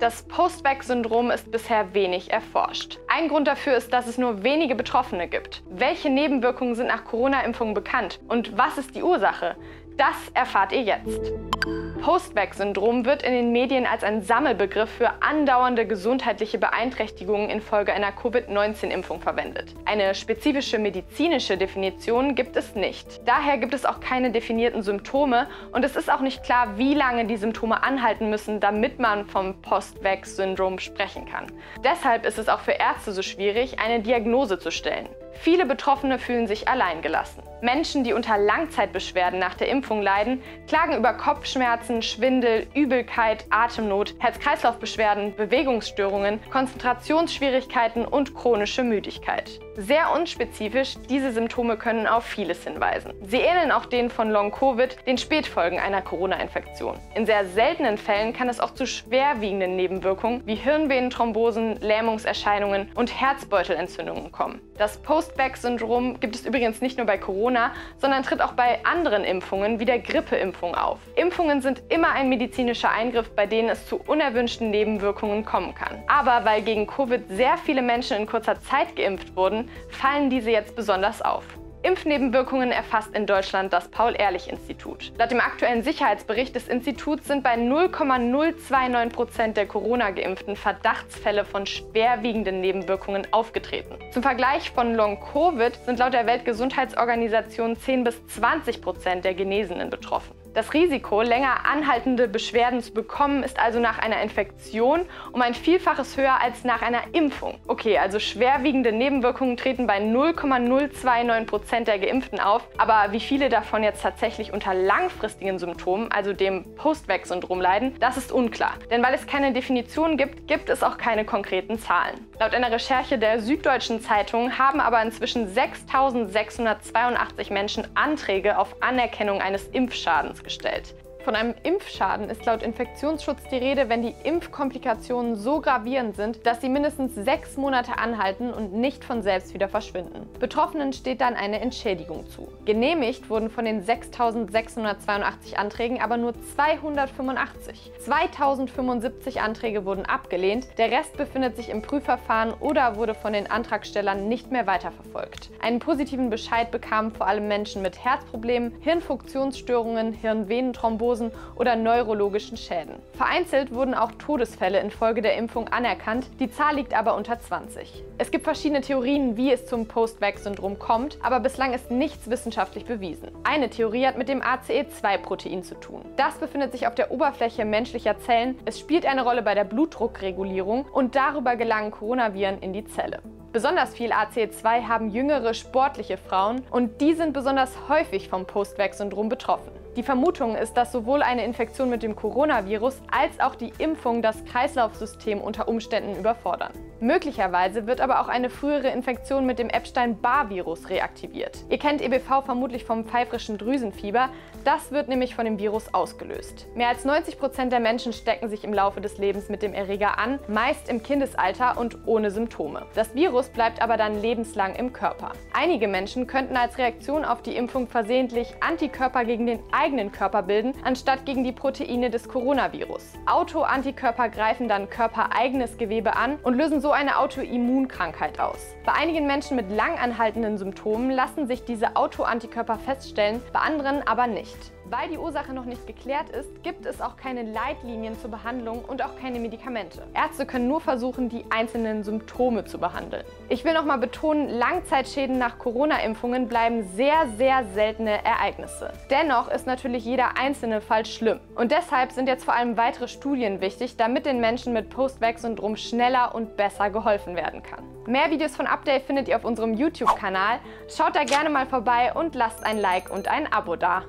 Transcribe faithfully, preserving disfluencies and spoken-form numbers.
Das Post-Vac-Syndrom ist bisher wenig erforscht. Ein Grund dafür ist, dass es nur wenige Betroffene gibt. Welche Nebenwirkungen sind nach Corona-Impfungen bekannt und was ist die Ursache? Das erfahrt ihr jetzt. Post-Vac-Syndrom wird in den Medien als ein Sammelbegriff für andauernde gesundheitliche Beeinträchtigungen infolge einer Covid neunzehn-Impfung verwendet. Eine spezifische medizinische Definition gibt es nicht. Daher gibt es auch keine definierten Symptome und es ist auch nicht klar, wie lange die Symptome anhalten müssen, damit man vom Post-Vac-Syndrom sprechen kann. Deshalb ist es auch für Ärzte so schwierig, eine Diagnose zu stellen. Viele Betroffene fühlen sich alleingelassen. Menschen, die unter Langzeitbeschwerden nach der Impfung leiden, klagen über Kopfschmerzen, Schwindel, Übelkeit, Atemnot, Herz-Kreislauf-Beschwerden, Bewegungsstörungen, Konzentrationsschwierigkeiten und chronische Müdigkeit. Sehr unspezifisch, diese Symptome können auf vieles hinweisen. Sie ähneln auch denen von Long Covid, den Spätfolgen einer Corona-Infektion. In sehr seltenen Fällen kann es auch zu schwerwiegenden Nebenwirkungen wie Hirnvenenthrombosen, Lähmungserscheinungen und Herzbeutelentzündungen kommen. Das Post-Vac-Syndrom gibt es übrigens nicht nur bei Corona, sondern tritt auch bei anderen Impfungen wie der Grippeimpfung auf. Impfungen sind immer ein medizinischer Eingriff, bei denen es zu unerwünschten Nebenwirkungen kommen kann. Aber weil gegen Covid sehr viele Menschen in kurzer Zeit geimpft wurden, fallen diese jetzt besonders auf. Impfnebenwirkungen erfasst in Deutschland das Paul-Ehrlich-Institut. Laut dem aktuellen Sicherheitsbericht des Instituts sind bei null Komma null zwei neun Prozent der Corona-Geimpften Verdachtsfälle von schwerwiegenden Nebenwirkungen aufgetreten. Zum Vergleich von Long-Covid sind laut der Weltgesundheitsorganisation zehn bis zwanzig Prozent der Genesenen betroffen. Das Risiko, länger anhaltende Beschwerden zu bekommen, ist also nach einer Infektion um ein Vielfaches höher als nach einer Impfung. Okay, also schwerwiegende Nebenwirkungen treten bei null Komma null zwei neun Prozent der Geimpften auf, aber wie viele davon jetzt tatsächlich unter langfristigen Symptomen, also dem Post-Vac-Syndrom leiden, das ist unklar. Denn weil es keine Definition gibt, gibt es auch keine konkreten Zahlen. Laut einer Recherche der Süddeutschen Zeitung haben aber inzwischen sechstausendsechshundertzweiundachtzig Menschen Anträge auf Anerkennung eines Impfschadens gestellt. Von einem Impfschaden ist laut Infektionsschutz die Rede, wenn die Impfkomplikationen so gravierend sind, dass sie mindestens sechs Monate anhalten und nicht von selbst wieder verschwinden. Betroffenen steht dann eine Entschädigung zu. Genehmigt wurden von den sechstausendsechshundertzweiundachtzig Anträgen aber nur zweihundertfünfundachtzig. zweitausendfünfundsiebzig Anträge wurden abgelehnt, der Rest befindet sich im Prüfverfahren oder wurde von den Antragstellern nicht mehr weiterverfolgt. Einen positiven Bescheid bekamen vor allem Menschen mit Herzproblemen, Hirnfunktionsstörungen, Hirnvenenthrombosen oder neurologischen Schäden. Vereinzelt wurden auch Todesfälle infolge der Impfung anerkannt, die Zahl liegt aber unter zwanzig. Es gibt verschiedene Theorien, wie es zum Post-Vac-Syndrom kommt, aber bislang ist nichts wissenschaftlich bewiesen. Eine Theorie hat mit dem A C E zwei Protein zu tun. Das befindet sich auf der Oberfläche menschlicher Zellen, es spielt eine Rolle bei der Blutdruckregulierung und darüber gelangen Coronaviren in die Zelle. Besonders viel A C E zwei haben jüngere, sportliche Frauen und die sind besonders häufig vom Post-Vac-Syndrom betroffen. Die Vermutung ist, dass sowohl eine Infektion mit dem Coronavirus als auch die Impfung das Kreislaufsystem unter Umständen überfordern. Möglicherweise wird aber auch eine frühere Infektion mit dem Epstein-Barr-Virus reaktiviert. Ihr kennt E B V vermutlich vom pfeifrischen Drüsenfieber, das wird nämlich von dem Virus ausgelöst. Mehr als neunzig Prozent der Menschen stecken sich im Laufe des Lebens mit dem Erreger an, meist im Kindesalter und ohne Symptome. Das Virus bleibt aber dann lebenslang im Körper. Einige Menschen könnten als Reaktion auf die Impfung versehentlich Antikörper gegen den eigenen Körper bilden, anstatt gegen die Proteine des Coronavirus. Autoantikörper greifen dann körpereigenes Gewebe an und lösen so So eine Autoimmunkrankheit aus. Bei einigen Menschen mit lang anhaltenden Symptomen lassen sich diese Autoantikörper feststellen, bei anderen aber nicht. Weil die Ursache noch nicht geklärt ist, gibt es auch keine Leitlinien zur Behandlung und auch keine Medikamente. Ärzte können nur versuchen, die einzelnen Symptome zu behandeln. Ich will nochmal betonen, Langzeitschäden nach Corona-Impfungen bleiben sehr, sehr seltene Ereignisse. Dennoch ist natürlich jeder einzelne Fall schlimm. Und deshalb sind jetzt vor allem weitere Studien wichtig, damit den Menschen mit Post-Vac-Syndrom schneller und besser geholfen werden kann. Mehr Videos von Upday findet ihr auf unserem YouTube-Kanal. Schaut da gerne mal vorbei und lasst ein Like und ein Abo da.